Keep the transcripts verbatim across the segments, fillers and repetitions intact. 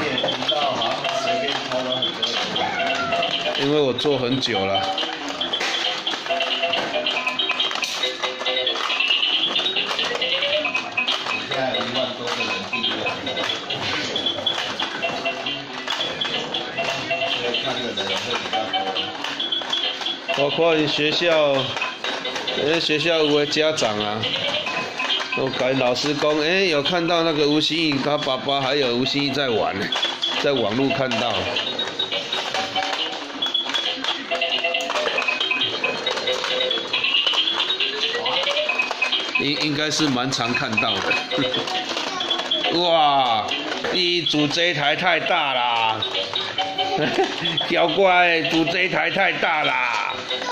练习到好像随便抄了很多。因为我做很久了。现在有一万多个人订阅。看这个人会比较多。包括学校，因为学校有的家长啊。 我跟老师讲，哎、欸，有看到那个吴心怡，他爸爸还有吴心怡在玩，在网络看到。应应该是蛮常看到的。哇，你组这一台太大啦！小怪，组这一台太大啦！对啊。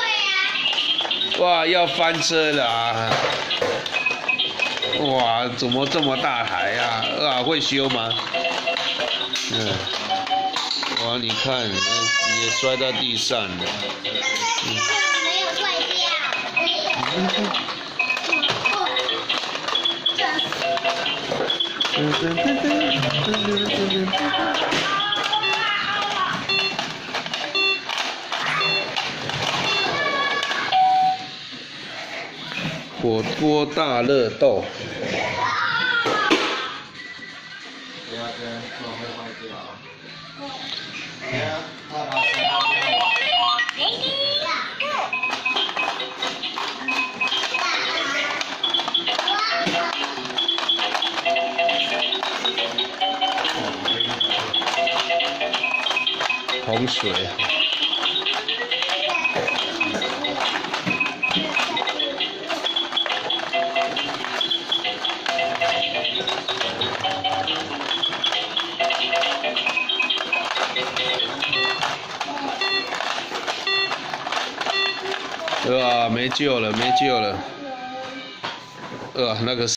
哇，要翻车了啊！ 哇，怎么这么大台啊？啊，会修吗？嗯，哇，你看，也摔到地上了。嗯、没有摔掉。 火锅大热豆，不要这样做会坏掉啊！对啊，怕它摔到掉啊！洪水。 啊，没救了，没救了！啊，那个。